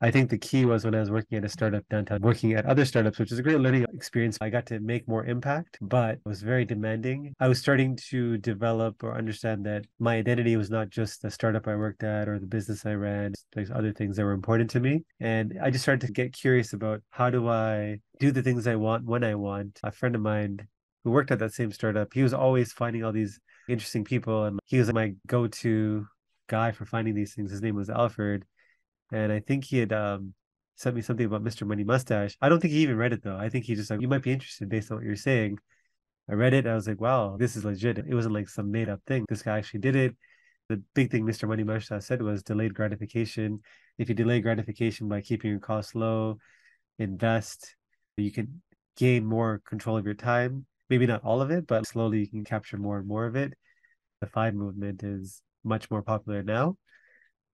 I think the key was when I was working at a startup downtown, working at other startups, which is a great learning experience. I got to make more impact, but it was very demanding. I was starting to develop or understand that my identity was not just the startup I worked at or the business I ran. There's other things that were important to me. And I just started to get curious about, how do I do the things I want when I want? A friend of mine who worked at that same startup, he was always finding all these interesting people. And he was my go-to guy for finding these things. His name was Alfred. And I think he had sent me something about Mr. Money Mustache. I don't think he even read it, though. I think he just like, you might be interested based on what you're saying. I read it. I was like, wow, this is legit. It wasn't like some made up thing. This guy actually did it. The big thing Mr. Money Mustache said was delayed gratification. If you delay gratification by keeping your costs low, invest, you can gain more control of your time. Maybe not all of it, but slowly you can capture more and more of it. The 5 movement is much more popular now.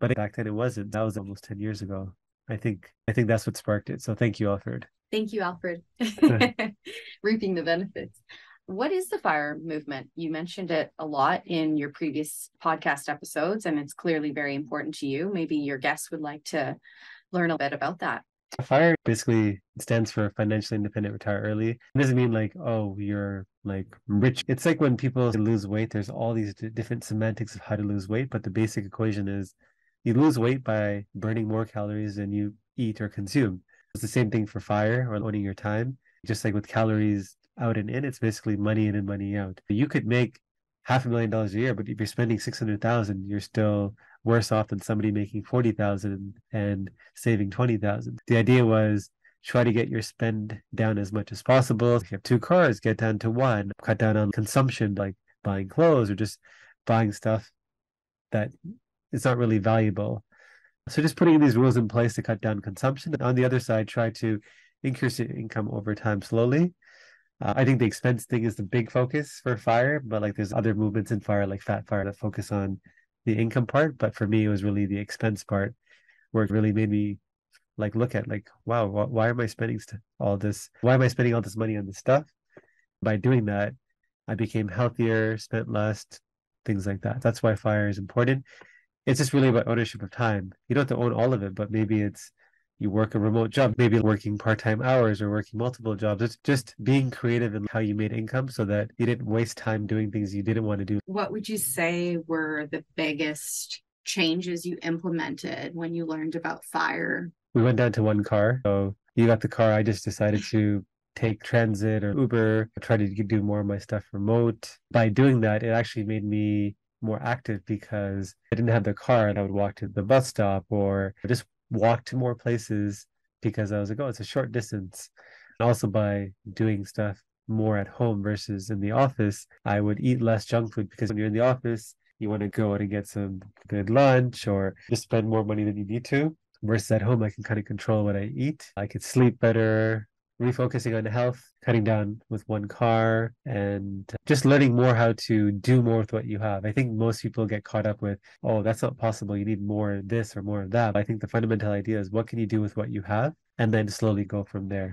But back then it wasn't. That was almost 10 years ago. I think that's what sparked it. So thank you, Alfred. Thank you, Alfred. Reaping the benefits. What is the FIRE movement? You mentioned it a lot in your previous podcast episodes, and it's clearly very important to you. Maybe your guests would like to learn a bit about that. FIRE basically stands for financially independent, retire early. It doesn't mean like, oh, you're like rich. It's like when people lose weight, there's all these different semantics of how to lose weight. But the basic equation is, you lose weight by burning more calories than you eat or consume. It's the same thing for FIRE or owning your time. Just like with calories out and in, it's basically money in and money out. You could make $500,000 a year, but if you're spending $600,000, you're still worse off than somebody making $40,000 and saving $20,000. The idea was try to get your spend down as much as possible. If you have 2 cars, get down to 1. Cut down on consumption, like buying clothes or just buying stuff that it's not really valuable. So just putting these rules in place to cut down consumption. And on the other side, try to increase your income over time slowly. I think the expense thing is the big focus for FIRE, but like there's other movements in FIRE, like Fat FIRE, that focus on the income part. But for me, it was really the expense part where it really made me like look at like, wow, why am I spending all this? Why am I spending all this money on this stuff? By doing that, I became healthier, spent less, things like that. That's why FIRE is important. It's just really about ownership of time. You don't have to own all of it, but maybe it's you work a remote job, maybe working part-time hours or working multiple jobs. It's just being creative in how you made income so that you didn't waste time doing things you didn't want to do. What would you say were the biggest changes you implemented when you learned about FIRE? We went down to 1 car. So you got the car. I just decided to take transit or Uber. I tried to do more of my stuff remote. By doing that, it actually made me more active because I didn't have the car and I would walk to the bus stop or just walk to more places because I was like, oh, it's a short distance. And also by doing stuff more at home versus in the office, I would eat less junk food because when you're in the office, you want to go out and get some good lunch or just spend more money than you need to. Versus at home, I can kind of control what I eat. I could sleep better, refocusing on health, cutting down with 1 car, and just learning more how to do more with what you have. I think most people get caught up with, oh, that's not possible. You need more of this or more of that. But I think the fundamental idea is what can you do with what you have and then slowly go from there.